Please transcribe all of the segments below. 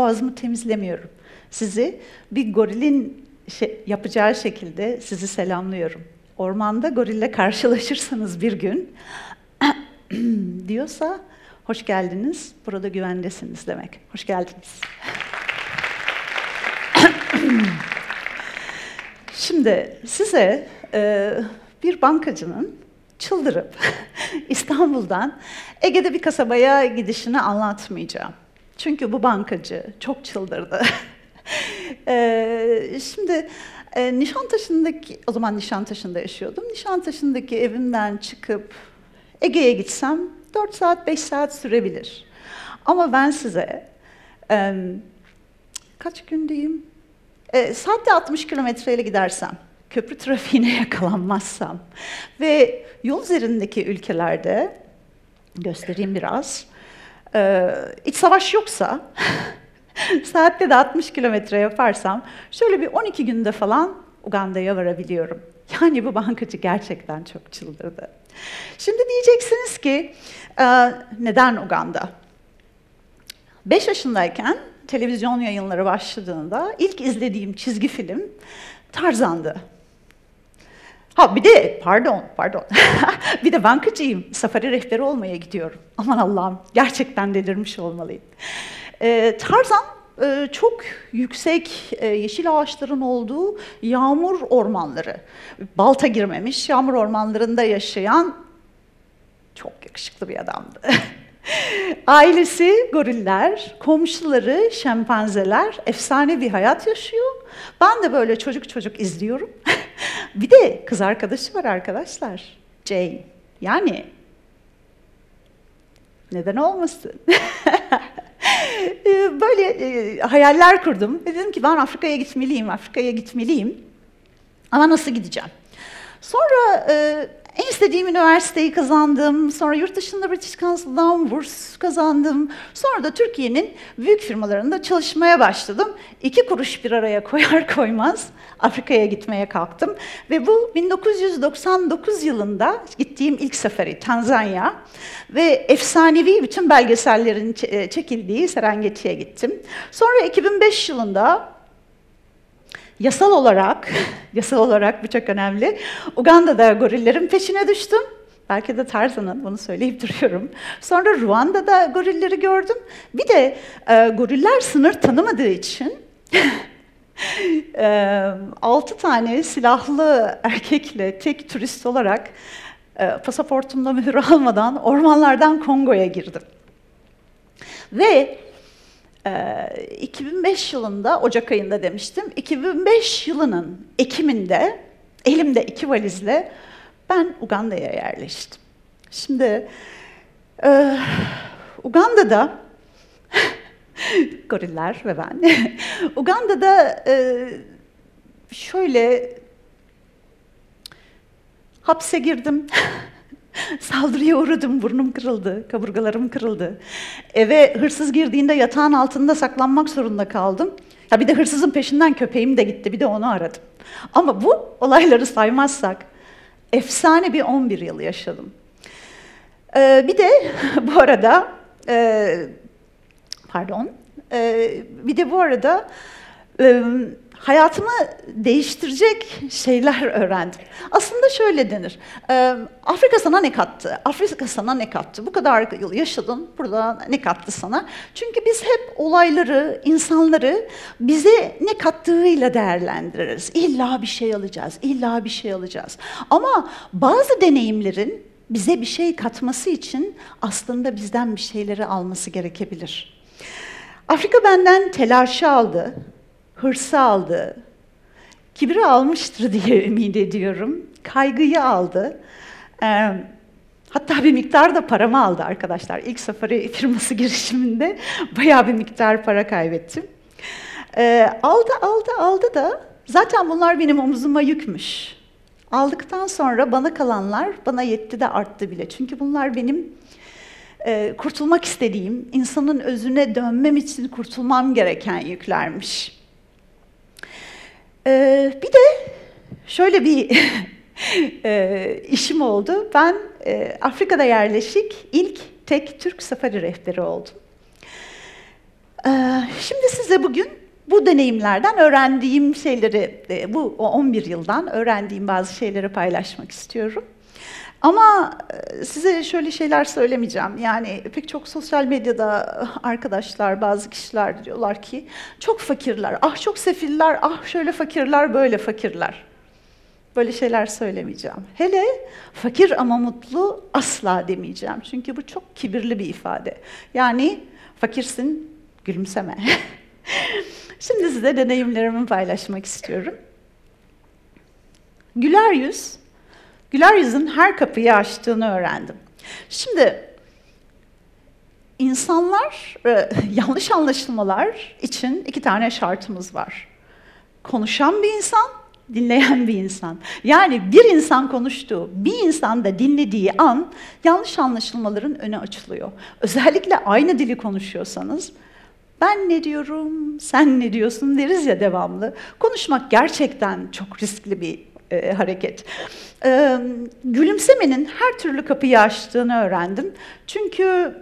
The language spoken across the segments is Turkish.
boğazımı temizlemiyorum. Sizi bir gorilin yapacağı şekilde sizi selamlıyorum. Ormanda gorille karşılaşırsanız bir gün diyorsa hoş geldiniz, burada güvendesiniz demek. Hoş geldiniz. Şimdi size bir bankacının çıldırıp İstanbul'dan Ege'de bir kasabaya gidişini anlatmayacağım. Çünkü bu bankacı çok çıldırdı. Şimdi Nişantaşı'ndaki, o zaman Nişantaşı'nda yaşıyordum. Nişantaşı'ndaki evimden çıkıp Ege'ye gitsem 4 saat, 5 saat sürebilir. Ama ben size kaç gündeyim? Saatte 60 kilometreyle gidersem, köprü trafiğine yakalanmazsam ve yol üzerindeki ülkelerde, göstereyim biraz, iç savaş yoksa, saatte de 60 kilometre yaparsam, şöyle bir 12 günde falan Uganda'ya varabiliyorum. Yani bu bankacı gerçekten çok çıldırdı. Şimdi diyeceksiniz ki, neden Uganda? 5 yaşındayken, televizyon yayınları başladığında ilk izlediğim çizgi film Tarzan'dı. Ha bir de pardon. Bir de bankacıyım. Safari rehberi olmaya gidiyorum. Aman Allah'ım gerçekten delirmiş olmalıyım. Tarzan çok yüksek yeşil ağaçların olduğu yağmur ormanları. Balta girmemiş yağmur ormanlarında yaşayan çok yakışıklı bir adamdı. Ailesi goriller, komşuları şempanzeler, efsane bir hayat yaşıyor. Ben de böyle çocuk izliyorum. Bir de kız arkadaşı var arkadaşlar, Jane. Yani neden olmasın? Böyle hayaller kurdum. Dedim ki ben Afrika'ya gitmeliyim. Ama nasıl gideceğim? Sonra en istediğim üniversiteyi kazandım, sonra yurt dışında British Council'dan burs kazandım, sonra da Türkiye'nin büyük firmalarında çalışmaya başladım. 2 kuruş bir araya koyar koymaz Afrika'ya gitmeye kalktım ve bu 1999 yılında gittiğim ilk seferi Tanzanya ve efsanevi bütün belgesellerin çekildiği Serengeti'ye gittim. Sonra 2005 yılında yasal olarak bu çok önemli. Uganda'da gorillerin peşine düştüm. Belki de Tarzan'ın, bunu söyleyip duruyorum. Sonra Ruanda'da gorilleri gördüm. Bir de goriller sınır tanımadığı için 6 tane silahlı erkekle tek turist olarak pasaportumla mühür almadan ormanlardan Kongo'ya girdim. Ve 2005 yılında, Ocak ayında demiştim, 2005 yılının Ekim'inde elimde 2 valizle ben Uganda'ya yerleştim. Şimdi Uganda'da, goriller ve ben, Uganda'da şöyle hapse girdim. Saldırıya uğradım, burnum kırıldı, kaburgalarım kırıldı. Eve hırsız girdiğinde yatağın altında saklanmak zorunda kaldım. Ya bir de hırsızın peşinden köpeğim de gitti, bir de onu aradım. Ama bu olayları saymazsak, efsane bir 11 yıl yaşadım. Bir de bu arada, hayatımı değiştirecek şeyler öğrendim. Aslında şöyle denir, Afrika sana ne kattı? Afrika sana ne kattı? Bu kadar yıl yaşadın, burada ne kattı sana? Çünkü biz hep olayları, insanları bize ne kattığıyla değerlendiririz. İlla bir şey alacağız, illa bir şey alacağız. Ama bazı deneyimlerin bize bir şey katması için aslında bizden bir şeyleri alması gerekebilir. Afrika benden telaşı aldı. Hırsı aldı, kibri almıştır diye ümit ediyorum, kaygıyı aldı, hatta bir miktar da paramı aldı arkadaşlar. İlk safari firması girişiminde bayağı bir miktar para kaybettim. Aldı da zaten bunlar benim omuzuma yükmüş. Aldıktan sonra bana kalanlar bana yetti de arttı bile. Çünkü bunlar benim kurtulmak istediğim, insanın özüne dönmem için kurtulmam gereken yüklermiş. Bir de şöyle bir işim oldu. Ben Afrika'da yerleşik ilk tek Türk safari rehberi oldum. Şimdi size bugün bu deneyimlerden öğrendiğim şeyleri, bu 11 yıldan öğrendiğim bazı şeyleri paylaşmak istiyorum. Ama size şöyle şeyler söylemeyeceğim. Yani pek çok sosyal medyada arkadaşlar, bazı kişiler diyorlar ki çok fakirler, ah çok sefiller, ah şöyle fakirler, böyle fakirler. Böyle şeyler söylemeyeceğim. Hele fakir ama mutlu asla demeyeceğim. Çünkü bu çok kibirli bir ifade. Yani fakirsin, gülümseme. Şimdi size deneyimlerimi paylaşmak istiyorum. Güler yüz. Güler yüzün her kapıyı açtığını öğrendim. Şimdi insanlar, yanlış anlaşılmalar için iki tane şartımız var. Konuşan bir insan, dinleyen bir insan. Yani bir insan konuştuğu, bir insan da dinlediği an yanlış anlaşılmaların önü açılıyor. Özellikle aynı dili konuşuyorsanız, ben ne diyorum, sen ne diyorsun deriz ya devamlı. Konuşmak gerçekten çok riskli bir hareket. Gülümsemenin her türlü kapıyı açtığını öğrendim. Çünkü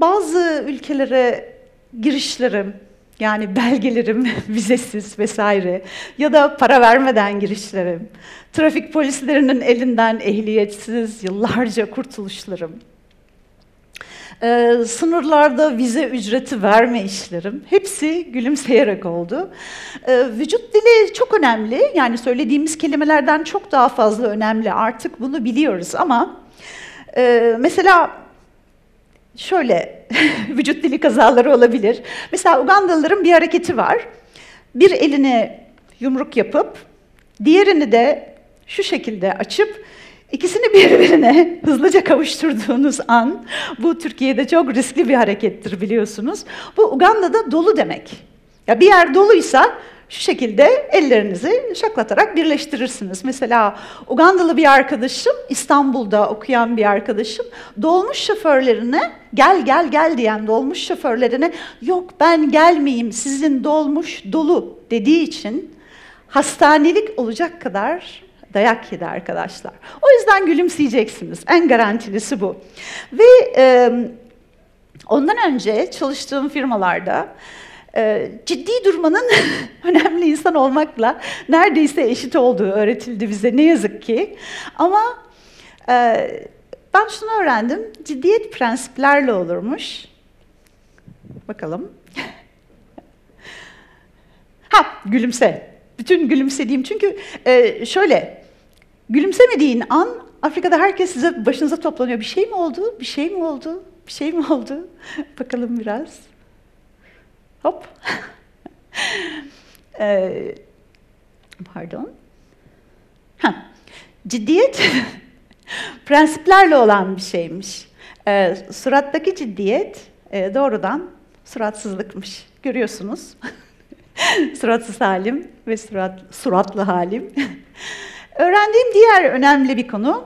bazı ülkelere girişlerim, yani belgelerim vizesiz vesaire ya da para vermeden girişlerim, trafik polislerinin elinden ehliyetsiz yıllarca kurtuluşlarım, sınırlarda vize ücreti verme işlerim, hepsi gülümseyerek oldu. Vücut dili çok önemli, yani söylediğimiz kelimelerden çok daha fazla önemli, artık bunu biliyoruz ama mesela şöyle vücut dili kazaları olabilir. Mesela Ugandalıların bir hareketi var. Bir elini yumruk yapıp, diğerini de şu şekilde açıp, ikisini birbirine hızlıca kavuşturduğunuz an, bu Türkiye'de çok riskli bir harekettir biliyorsunuz. Bu Uganda'da dolu demek. Ya bir yer doluysa şu şekilde ellerinizi şaklatarak birleştirirsiniz. Mesela Ugandalı bir arkadaşım, İstanbul'da okuyan bir arkadaşım, dolmuş şoförlerine, gel gel gel diyen dolmuş şoförlerine, yok ben gelmeyeyim, sizin dolmuş dolu dediği için hastanelik olacak kadar dayak yedi arkadaşlar. O yüzden gülümseyeceksiniz, en garantilisi bu. Ve ondan önce çalıştığım firmalarda, ciddi durmanın önemli insan olmakla neredeyse eşit olduğu öğretildi bize ne yazık ki. Ama ben şunu öğrendim, ciddiyet prensiplerle olurmuş. Bakalım. Ha, gülümse. Bütün gülümsediğim, çünkü şöyle, gülümsemediğin an Afrika'da herkes size başınıza toplanıyor. Bir şey mi oldu, bir şey mi oldu, bir şey mi oldu? Bakalım biraz. Hop. Pardon. Ha. Ciddiyet prensiplerle olan bir şeymiş. Surattaki ciddiyet doğrudan suratsızlıkmış. Görüyorsunuz. Suratsız halim ve suratlı halim. Öğrendiğim diğer önemli bir konu,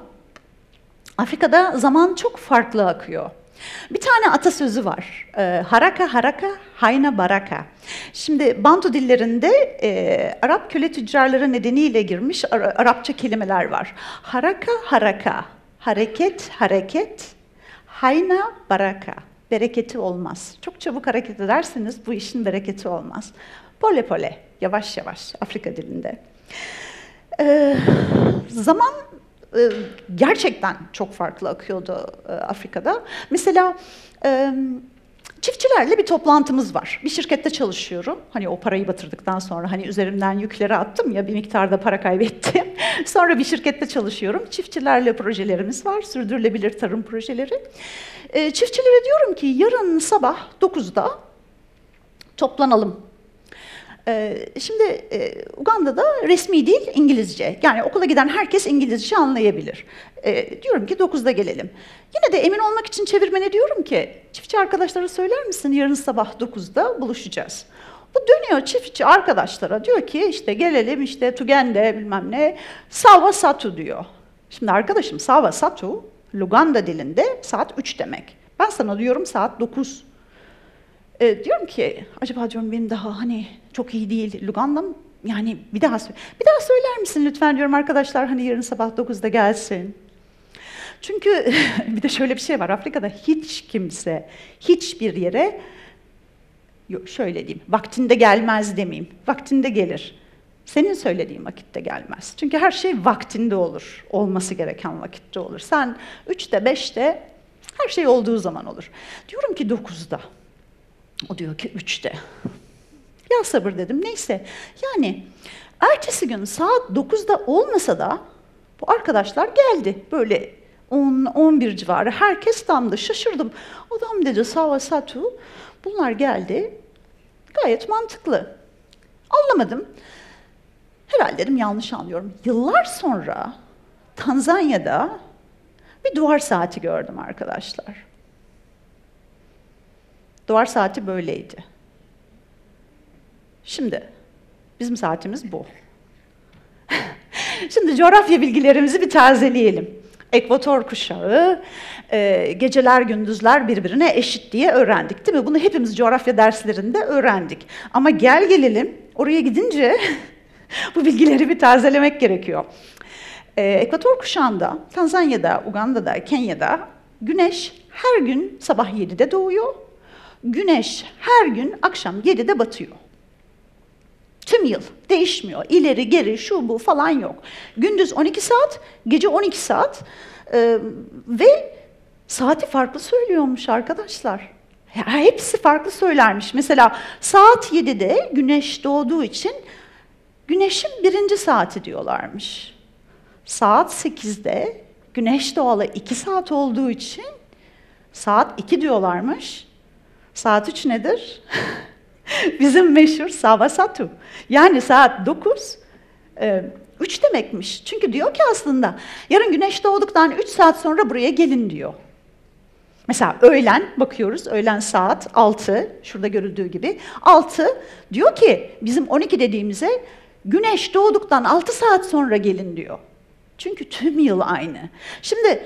Afrika'da zaman çok farklı akıyor. Bir tane atasözü var. Haraka haraka, hayna baraka. Şimdi Bantu dillerinde Arap köle tüccarları nedeniyle girmiş Arapça kelimeler var. Haraka haraka, hareket hareket, hayna baraka. Bereketi olmaz. Çok çabuk hareket ederseniz bu işin bereketi olmaz. Pole pole, yavaş yavaş Afrika dilinde. Zaman gerçekten çok farklı akıyordu Afrika'da. Mesela çiftçilerle bir toplantımız var. Bir şirkette çalışıyorum. Hani o parayı batırdıktan sonra, hani üzerimden yükleri attım ya, bir miktarda para kaybettim. Sonra bir şirkette çalışıyorum. Çiftçilerle projelerimiz var. Sürdürülebilir tarım projeleri. Çiftçilere diyorum ki yarın sabah 9'da toplanalım. Şimdi Uganda'da resmi dil İngilizce. Yani okula giden herkes İngilizce anlayabilir. Diyorum ki 9'da gelelim. Yine de emin olmak için çevirmene diyorum ki, çiftçi arkadaşlara söyler misin yarın sabah 9'da buluşacağız. Bu dönüyor çiftçi arkadaşlara, diyor ki işte gelelim işte Tugende bilmem ne, Sawa Satu diyor. Şimdi arkadaşım, Sawa Satu Luganda dilinde saat 3 demek. Ben sana diyorum saat 9. Diyorum ki, acaba diyorum benim daha hani çok iyi değil Luganda'm, yani bir daha söyler misin lütfen diyorum arkadaşlar, hani yarın sabah 9'da gelsin. Çünkü bir de şöyle bir şey var, Afrika'da hiç kimse hiçbir yere Yok, şöyle diyeyim, vaktinde gelmez demeyeyim, vaktinde gelir. Senin söylediğin vakitte gelmez. Çünkü her şey vaktinde olur, olması gereken vakitte olur. Sen 3'te, 5'te her şey olduğu zaman olur. Diyorum ki 9'da, o diyor ki 3'te. Ya sabır dedim, neyse. Yani ertesi gün saat 9'da olmasa da bu arkadaşlar geldi. Böyle 10-11 civarı, herkes damdı, şaşırdım. Adam dedi, savasatu, bunlar geldi, gayet mantıklı. Anlamadım. Herhalde dedim yanlış anlıyorum. Yıllar sonra Tanzanya'da bir duvar saati gördüm arkadaşlar. Duvar saati böyleydi. Şimdi bizim saatimiz bu. Şimdi coğrafya bilgilerimizi bir tazeleyelim. Ekvator kuşağı, geceler gündüzler birbirine eşit diye öğrendik değil mi? Bunu hepimiz coğrafya derslerinde öğrendik. Ama gel gelelim oraya gidince bu bilgileri bir tazelemek gerekiyor. Ekvator kuşağında, Tanzanya'da, Uganda'da, Kenya'da güneş her gün sabah 7'de doğuyor. Güneş her gün akşam 7'de batıyor. Tüm yıl değişmiyor. İleri geri şu bu falan yok. Gündüz 12 saat, gece 12 saat ve saati farklı söylüyormuş arkadaşlar. Ya, hepsi farklı söylermiş. Mesela saat 7'de güneş doğduğu için güneşin birinci saati diyorlarmış. Saat 8'de güneş doğalı 2 saat olduğu için saat 2 diyorlarmış. Saat 3 nedir? Bizim meşhur savasatu. Yani saat 9, 3 demekmiş. Çünkü diyor ki aslında yarın güneş doğduktan 3 saat sonra buraya gelin diyor. Mesela öğlen bakıyoruz, öğlen saat 6, şurada görüldüğü gibi. 6 diyor ki bizim 12 dediğimize güneş doğduktan 6 saat sonra gelin diyor. Çünkü tüm yıl aynı. Şimdi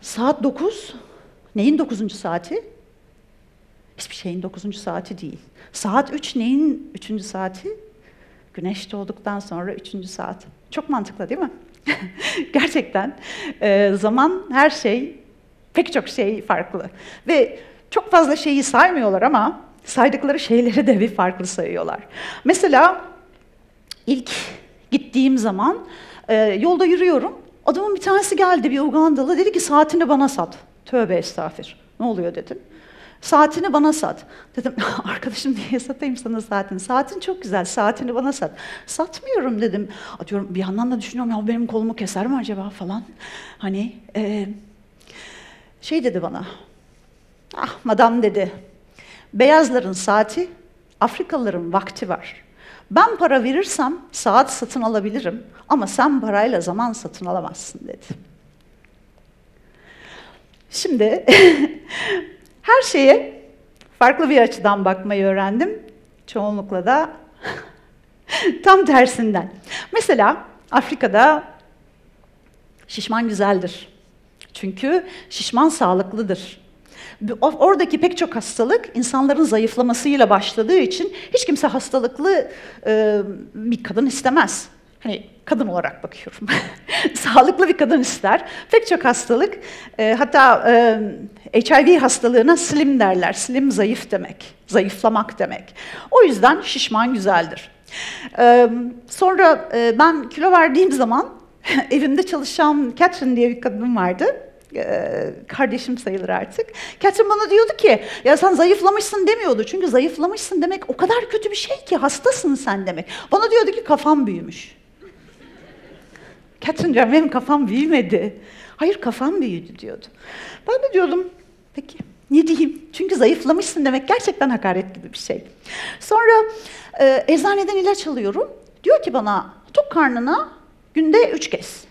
saat 9, neyin 9. saati? Hiçbir şeyin 9. saati değil. Saat 3 neyin 3. saati? Güneş doğduktan sonra 3. saat. Çok mantıklı değil mi? Gerçekten zaman, her şey, pek çok şey farklı. Ve çok fazla şeyi saymıyorlar ama saydıkları şeyleri de bir farklı sayıyorlar. Mesela ilk gittiğim zaman yolda yürüyorum. Adamın bir tanesi geldi, bir Ugandalı, dedi ki saatini bana sat. Tövbe estağfir. Ne oluyor dedim. Saatini bana sat. Dedim, arkadaşım niye satayım sana saatini? Saatin çok güzel, saatini bana sat. Satmıyorum dedim. Atıyorum, bir yandan da düşünüyorum, ya benim kolumu keser mi acaba falan. Hani şey dedi bana, ah madam dedi, beyazların saati, Afrikalıların vakti var. Ben para verirsem saat satın alabilirim ama sen parayla zaman satın alamazsın dedi. Şimdi her şeye farklı bir açıdan bakmayı öğrendim. Çoğunlukla da tam tersinden. Mesela Afrika'da şişman güzeldir. Çünkü şişman sağlıklıdır. Oradaki pek çok hastalık insanların zayıflamasıyla başladığı için hiç kimse hastalıklı bir kadın istemez. Hani kadın olarak bakıyorum. Sağlıklı bir kadın ister. Pek çok hastalık, hatta HIV hastalığına slim derler. Slim zayıf demek, zayıflamak demek. O yüzden şişman güzeldir. Sonra ben kilo verdiğim zaman evimde çalışan Catherine diye bir kadın vardı. Kardeşim sayılır artık. Catherine bana diyordu ki, ya sen zayıflamışsın demiyordu. Çünkü zayıflamışsın demek o kadar kötü bir şey ki, hastasın sen demek. Bana diyordu ki kafam büyümüş. Catherine diyor, benim kafam büyümedi. Hayır, kafam büyüdü diyordu. Ben de diyordum, peki ne diyeyim? Çünkü zayıflamışsın demek gerçekten hakaret gibi bir şey. Sonra eczaneden ilaç alıyorum. Diyor ki bana, tok karnına günde 3 kez.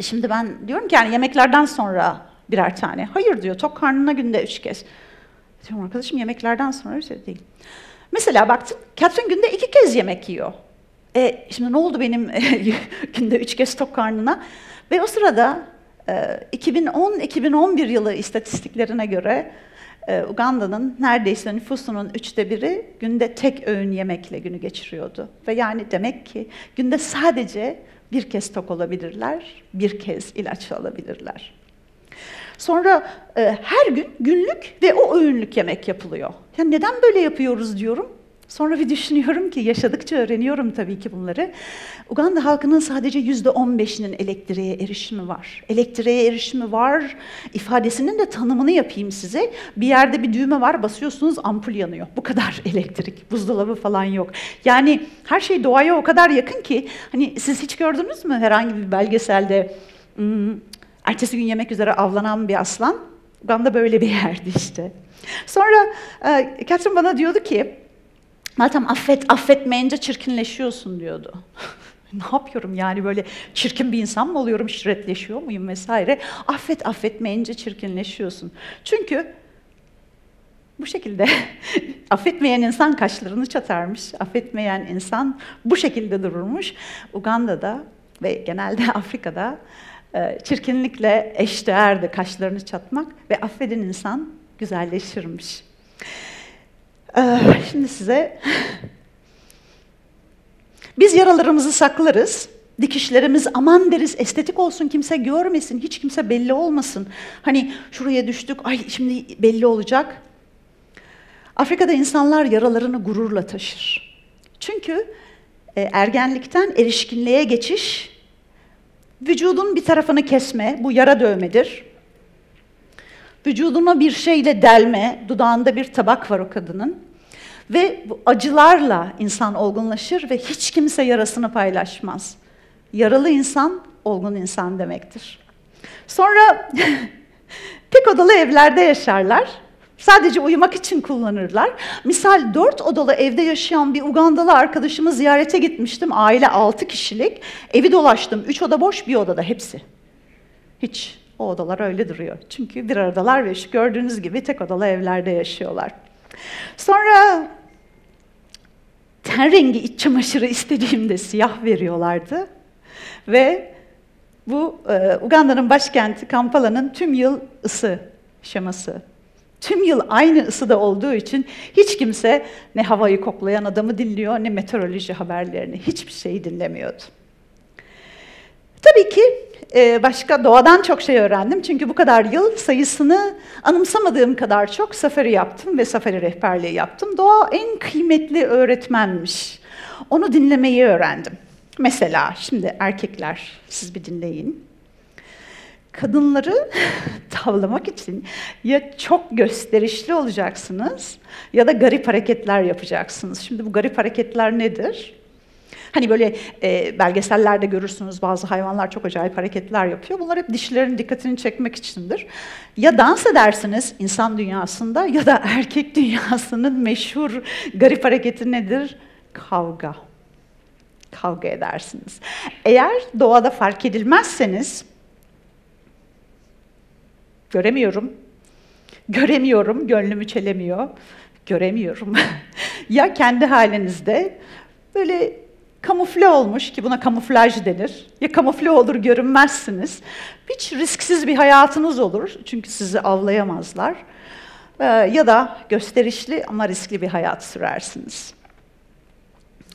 Şimdi ben diyorum ki yani yemeklerden sonra birer tane. Hayır diyor, tok karnına günde 3 kez. Diyorum arkadaşım, yemeklerden sonra bir şey değil. Mesela baktım, Catherine günde 2 kez yemek yiyor. Şimdi ne oldu benim günde 3 kez tok karnına? Ve o sırada 2010-2011 yılı istatistiklerine göre Uganda'nın neredeyse nüfusunun 1/3'ü günde tek öğün yemekle günü geçiriyordu. Ve yani demek ki günde sadece bir kez tok olabilirler, bir kez ilaç alabilirler. Sonra her gün günlük ve o öğünlük yemek yapılıyor. Yani neden böyle yapıyoruz diyorum. Sonra bir düşünüyorum ki yaşadıkça öğreniyorum tabii ki bunları. Uganda halkının sadece %15'inin elektriğe erişimi var. Elektriğe erişimi var ifadesinin de tanımını yapayım size. Bir yerde bir düğme var, basıyorsunuz ampul yanıyor. Bu kadar elektrik, buzdolabı falan yok. Yani her şey doğaya o kadar yakın ki, hani siz hiç gördünüz mü herhangi bir belgeselde ertesi gün yemek üzere avlanan bir aslan? Uganda böyle bir yerdi işte. Sonra Catherine bana diyordu ki, Meltem affetmeyince çirkinleşiyorsun diyordu. Ne yapıyorum yani, böyle çirkin bir insan mı oluyorum, şirretleşiyor muyum vesaire. Affetmeyince çirkinleşiyorsun. Çünkü bu şekilde affetmeyen insan kaşlarını çatarmış, affetmeyen insan bu şekilde dururmuş. Uganda'da ve genelde Afrika'da çirkinlikle eşdeğerdi kaşlarını çatmak ve affeden insan güzelleşirmiş. Şimdi size, biz yaralarımızı saklarız, dikişlerimiz aman deriz, estetik olsun, kimse görmesin, hiç kimse belli olmasın. Hani şuraya düştük, ay şimdi belli olacak. Afrika'da insanlar yaralarını gururla taşır. Çünkü ergenlikten erişkinliğe geçiş, vücudun bir tarafını kesme, bu yara dövmedir. Vücuduna bir şeyle delme, dudağında bir tabak var o kadının. Ve bu acılarla insan olgunlaşır ve hiç kimse yarasını paylaşmaz. Yaralı insan, olgun insan demektir. Sonra tek odalı evlerde yaşarlar. Sadece uyumak için kullanırlar. Misal 4 odalı evde yaşayan bir Ugandalı arkadaşımı ziyarete gitmiştim. Aile 6 kişilik. Evi dolaştım. 3 oda boş, bir odada hepsi. Hiç. O odalar öyle duruyor. Çünkü bir aradalar ve şu gördüğünüz gibi tek odalı evlerde yaşıyorlar. Sonra ten rengi iç çamaşırı istediğimde siyah veriyorlardı. Ve bu Uganda'nın başkenti Kampala'nın tüm yıl ısı şeması. Tüm yıl aynı ısıda olduğu için hiç kimse ne havayı koklayan adamı dinliyor, ne meteoroloji haberlerini, hiçbir şeyi dinlemiyordu. Tabii ki başka doğadan çok şey öğrendim. Çünkü bu kadar yıl sayısını anımsamadığım kadar çok safari yaptım ve safari rehberliği yaptım. Doğa en kıymetli öğretmenmiş. Onu dinlemeyi öğrendim. Mesela şimdi erkekler, siz bir dinleyin. Kadınları tavlamak için ya çok gösterişli olacaksınız ya da garip hareketler yapacaksınız. Şimdi bu garip hareketler nedir? Hani böyle belgesellerde görürsünüz, bazı hayvanlar çok acayip hareketler yapıyor. Bunlar hep dişilerin dikkatini çekmek içindir. Ya dans edersiniz insan dünyasında ya da erkek dünyasının meşhur garip hareketi nedir? Kavga. Kavga edersiniz. Eğer doğada fark edilmezseniz, göremiyorum, gönlümü çelemiyor, göremiyorum. Ya kendi halinizde böyle kamufle olmuş, ki buna kamuflaj denir. Ya kamufle olur, görünmezsiniz. Hiç risksiz bir hayatınız olur. Çünkü sizi avlayamazlar. Ya da gösterişli ama riskli bir hayat sürersiniz.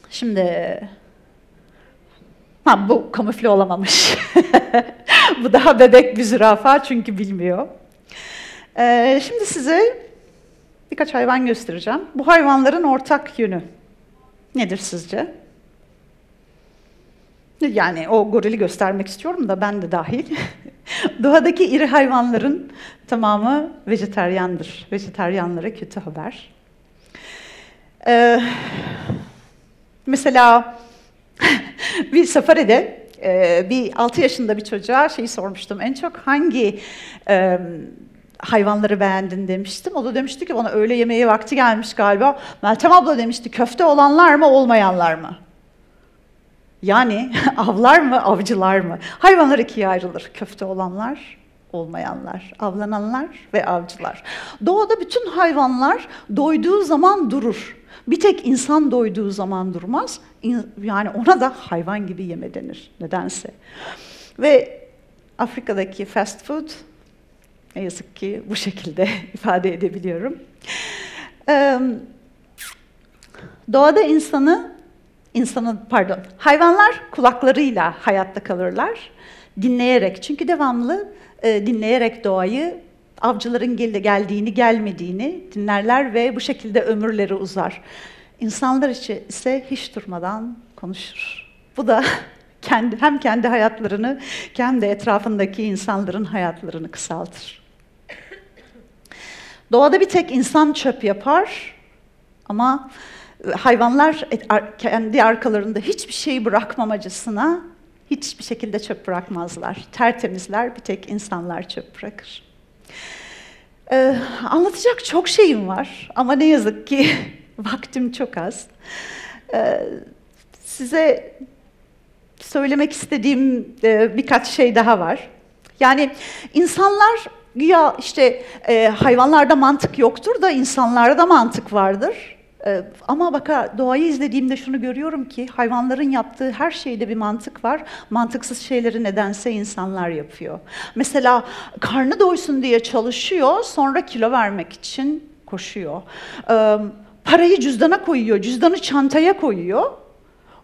Şimdi... bu kamufle olamamış. Bu daha bebek bir zürafa çünkü bilmiyor. Şimdi size birkaç hayvan göstereceğim. Bu hayvanların ortak yönü nedir sizce? Yani o gorili göstermek istiyorum da ben de dahil. Doğadaki iri hayvanların tamamı vejetaryandır. Vejetaryanlara kötü haber. Mesela bir safaride bir 6 yaşında bir çocuğa şeyi sormuştum. En çok hangi hayvanları beğendin demiştim. O da demişti ki bana, öğle yemeği vakti gelmiş galiba. Meltem abla demişti, köfte olanlar mı olmayanlar mı? Yani avlar mı, avcılar mı? Hayvanlar ikiye ayrılır. Köfte olanlar, olmayanlar, avlananlar ve avcılar. Doğada bütün hayvanlar doyduğu zaman durur. Bir tek insan doyduğu zaman durmaz. Yani ona da hayvan gibi yeme denir nedense. Ve Afrika'daki fast food, ne yazık ki bu şekilde ifade edebiliyorum. Doğada hayvanlar kulaklarıyla hayatta kalırlar. dinleyerek, çünkü devamlı dinleyerek doğayı, avcıların geldiğini, gelmediğini dinlerler ve bu şekilde ömürleri uzar. İnsanlar ise hiç durmadan konuşur. Bu da hem kendi hayatlarını hem de etrafındaki insanların hayatlarını kısaltır. Doğada bir tek insan çöp yapar ama hayvanlar kendi arkalarında hiçbir şey bırakmamacasına hiçbir şekilde çöp bırakmazlar. Tertemizler, bir tek insanlar çöp bırakır. Anlatacak çok şeyim var ama ne yazık ki vaktim çok az. Size söylemek istediğim birkaç şey daha var. Yani insanlar güya işte hayvanlarda mantık yoktur da insanlarda mantık vardır. Ama bak, doğayı izlediğimde şunu görüyorum ki hayvanların yaptığı her şeyde bir mantık var. Mantıksız şeyleri nedense insanlar yapıyor. Mesela karnı doysun diye çalışıyor, sonra kilo vermek için koşuyor. Parayı cüzdana koyuyor, cüzdanı çantaya koyuyor.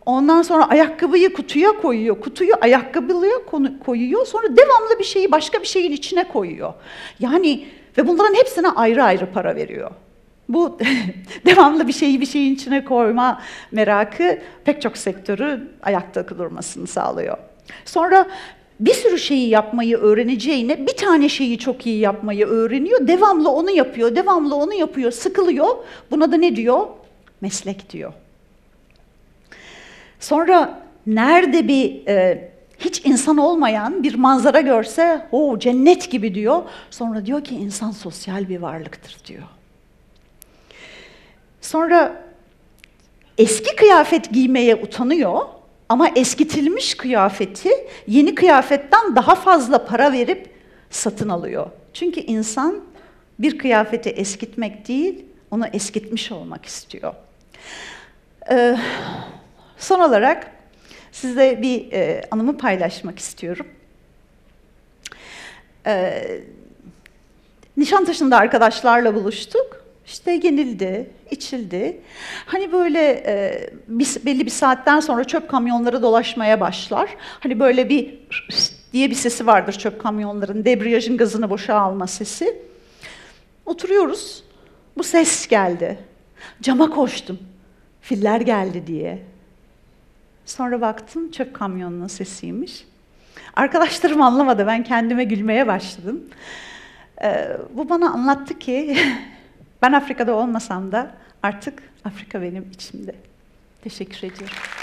Ondan sonra ayakkabıyı kutuya koyuyor, kutuyu ayakkabılıya koyuyor. Sonra devamlı bir şeyi başka bir şeyin içine koyuyor. Yani ve bunların hepsine ayrı ayrı para veriyor. Bu devamlı bir şeyi bir şeyin içine koyma merakı pek çok sektörü ayakta durmasını sağlıyor. Sonra bir sürü şeyi yapmayı öğreneceğine bir tane şeyi çok iyi yapmayı öğreniyor. Devamlı onu yapıyor, devamlı onu yapıyor, sıkılıyor. Buna da ne diyor? Meslek diyor. Sonra nerede bir hiç insan olmayan bir manzara görse, o cennet gibi diyor. Sonra diyor ki insan sosyal bir varlıktır diyor. Sonra eski kıyafet giymeye utanıyor ama eskitilmiş kıyafeti yeni kıyafetten daha fazla para verip satın alıyor. Çünkü insan bir kıyafeti eskitmek değil, onu eskitmiş olmak istiyor. Son olarak size bir anımı paylaşmak istiyorum. Nişantaşı'nda arkadaşlarla buluştuk. İşte yenildi, içildi. Hani böyle belli bir saatten sonra çöp kamyonları dolaşmaya başlar. Hani böyle bir diye bir sesi vardır çöp kamyonların, debriyajın gazını boşa alma sesi. Oturuyoruz, bu ses geldi. Cama koştum, filler geldi diye. Sonra baktım, çöp kamyonunun sesiymiş. Arkadaşlarım anlamadı, ben kendime gülmeye başladım. Bu bana anlattı ki... Ben Afrika'da olmasam da artık Afrika benim içimde. Teşekkür ediyorum.